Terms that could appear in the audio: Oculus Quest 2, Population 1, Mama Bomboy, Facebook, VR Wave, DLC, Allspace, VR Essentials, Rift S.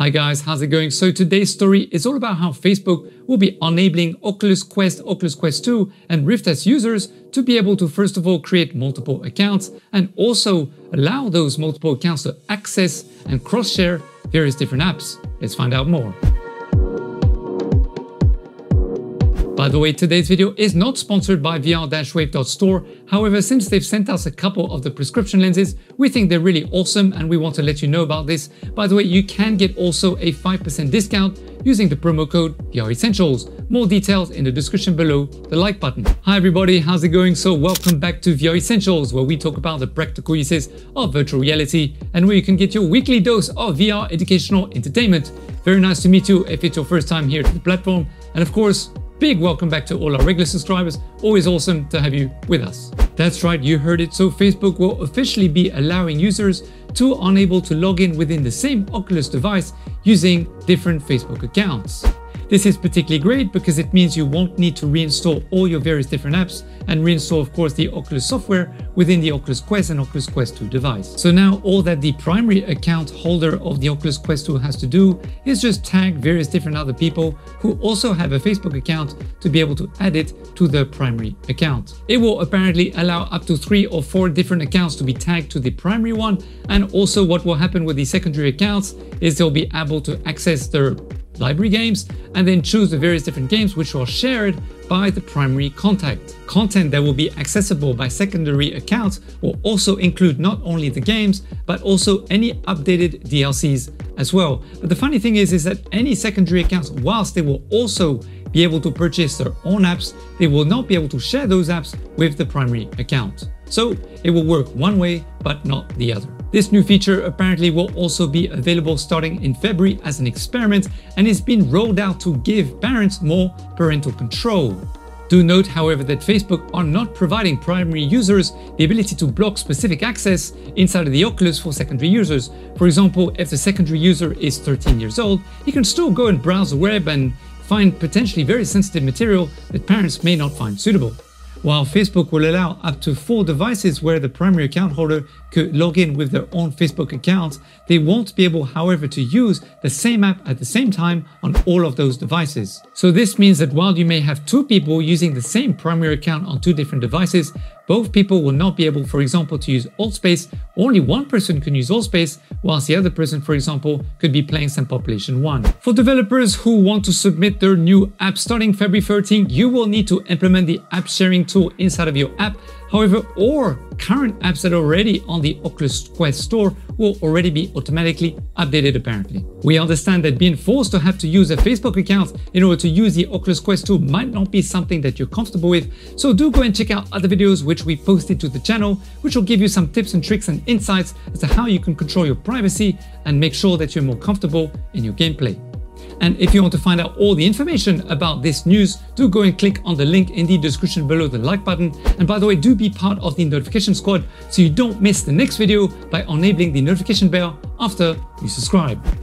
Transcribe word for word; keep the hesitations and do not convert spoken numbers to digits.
Hi guys, how's it going? So today's story is all about how Facebook will be enabling Oculus Quest, Oculus Quest two and Rift S users to be able to first of all create multiple accounts and also allow those multiple accounts to access and cross-share various different apps. Let's find out more. By the way, today's video is not sponsored by V R Wave dot store. However, since they've sent us a couple of the prescription lenses, we think they're really awesome and we want to let you know about this. By the way, you can get also a five percent discount using the promo code V R Essentials. More details in the description below the like button. Hi everybody, how's it going? So welcome back to V R Essentials, where we talk about the practical uses of virtual reality and where you can get your weekly dose of V R educational entertainment. Very nice to meet you if it's your first time here to the platform. And of course, big welcome back to all our regular subscribers. Always awesome to have you with us. That's right, you heard it. So Facebook will officially be allowing users to unable to log in within the same Oculus device using different Facebook accounts. This is particularly great because it means you won't need to reinstall all your various different apps and reinstall, of course, the Oculus software within the Oculus Quest and Oculus Quest two device. So now all that the primary account holder of the Oculus Quest two has to do is just tag various different other people who also have a Facebook account to be able to add it to their primary account. It will apparently allow up to three or four different accounts to be tagged to the primary one. And also what will happen with the secondary accounts is they'll be able to access their library games and then choose the various different games which are shared by the primary contact. Content that will be accessible by secondary accounts will also include not only the games but also any updated D L Cs as well. But the funny thing is is that any secondary accounts, whilst they will also be able to purchase their own apps, they will not be able to share those apps with the primary account. So it will work one way but not the other. This new feature apparently will also be available starting in February as an experiment, and it's been rolled out to give parents more parental control. Do note, however, that Facebook are not providing primary users the ability to block specific access inside of the Oculus for secondary users. For example, if the secondary user is thirteen years old, he can still go and browse the web and find potentially very sensitive material that parents may not find suitable. While Facebook will allow up to four devices where the primary account holder could log in with their own Facebook accounts, they won't be able, however, to use the same app at the same time on all of those devices. So this means that while you may have two people using the same primary account on two different devices, both people will not be able, for example, to use Allspace. Only one person can use Allspace, whilst the other person, for example, could be playing some Population one. For developers who want to submit their new app starting February thirteenth, you will need to implement the app sharing tool inside of your app. However, all current apps that are already on the Oculus Quest store will already be automatically updated apparently. We understand that being forced to have to use a Facebook account in order to use the Oculus Quest two might not be something that you're comfortable with, so do go and check out other videos which we posted to the channel, which will give you some tips and tricks and insights as to how you can control your privacy and make sure that you're more comfortable in your gameplay. And if you want to find out all the information about this news, do go and click on the link in the description below the like button. And by the way, do be part of the notification squad so you don't miss the next video by enabling the notification bell after you subscribe.